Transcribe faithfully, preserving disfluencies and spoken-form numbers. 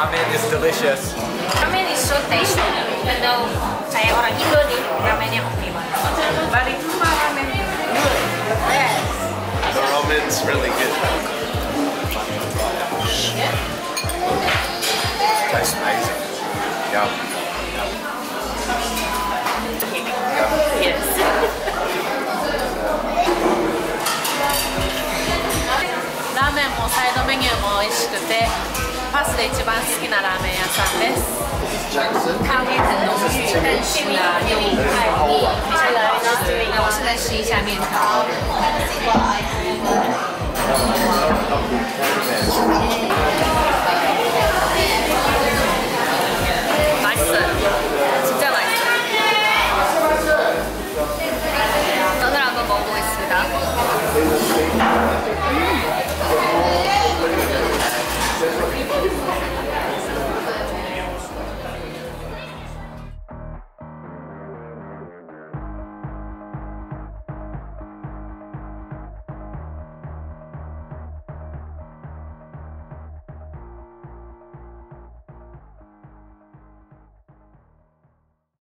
ramen is delicious. Ramen is so tasty, even though saya orang Indo nih, ramennya oke banget. Balik rumah ramen. Yes. The ramen's really good. Yeah. Tastes amazing. Yum. Yum. Yum. Yes. Ramenもサイドメニューも美味しくて。 パスで一番好きなラーメン屋さんです。カウンターのシーン、シーンが用意されています。我现在试一下面条。